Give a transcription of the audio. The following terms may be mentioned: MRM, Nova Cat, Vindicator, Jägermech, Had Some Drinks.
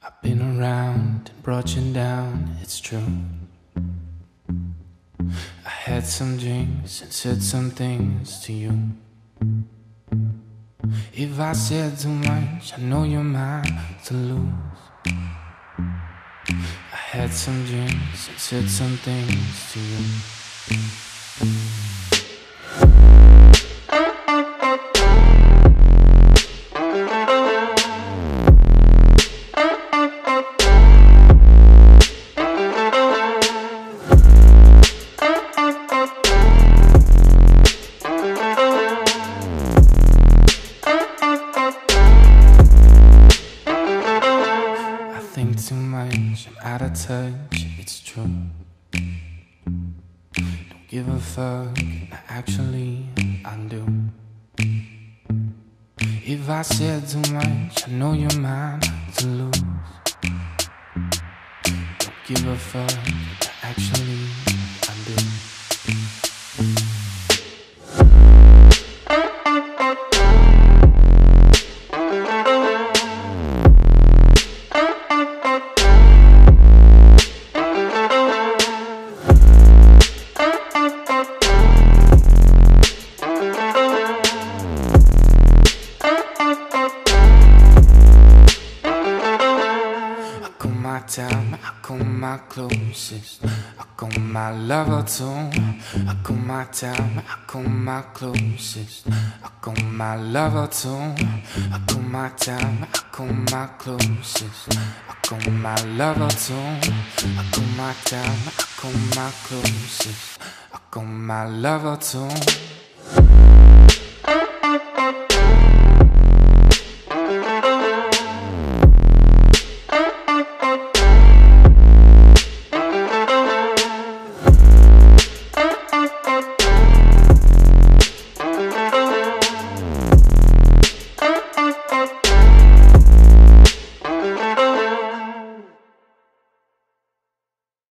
I've been around and brought you down, it's true. I had some drinks and said some things to you. If I said too much, I know you're mine to lose. I had some drinks and said some things to you. Too much, I'm out of touch, it's true. Don't give a fuck, no, actually, I do. If I said too much, I know you're mine to lose. Don't give a fuck, no, actually, I do. I call my time, I call my closest, I call my lover too. I call my time, I call my closest, I call my lover too. I call my time, I call my closest, I call my lover too. I call my time, I call my closest, I call my lover too.